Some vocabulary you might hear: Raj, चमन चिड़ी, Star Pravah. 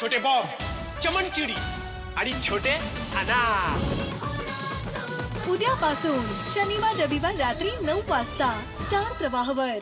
छोटे बॉब, चमन चिड़ी आणि छोटे अना। उद्यापासून शनिवार रविवार रात्री 9 वाजता स्टार प्रवाहवर।